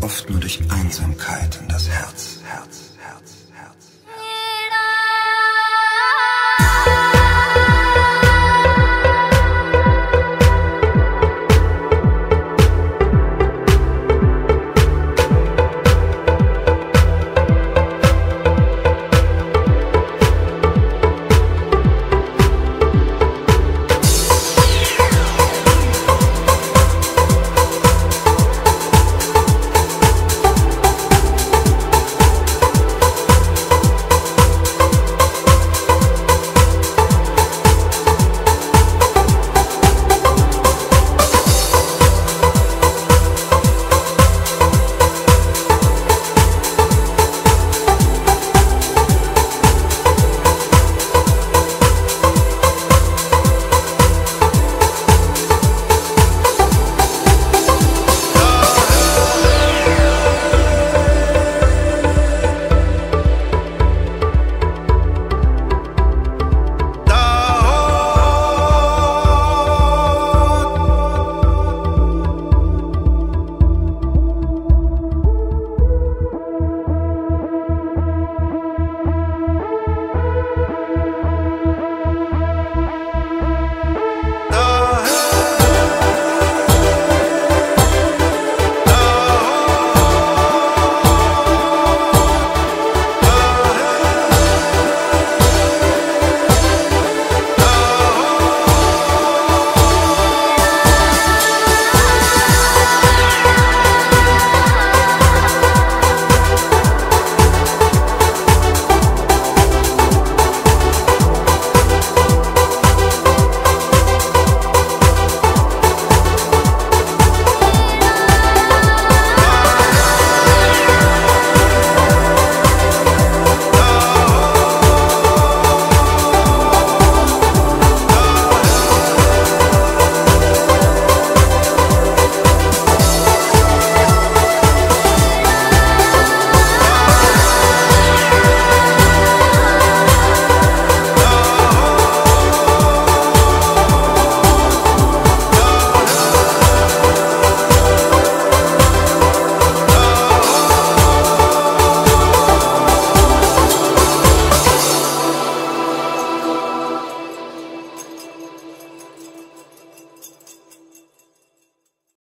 oft nur durch Einsamkeit in das Herz.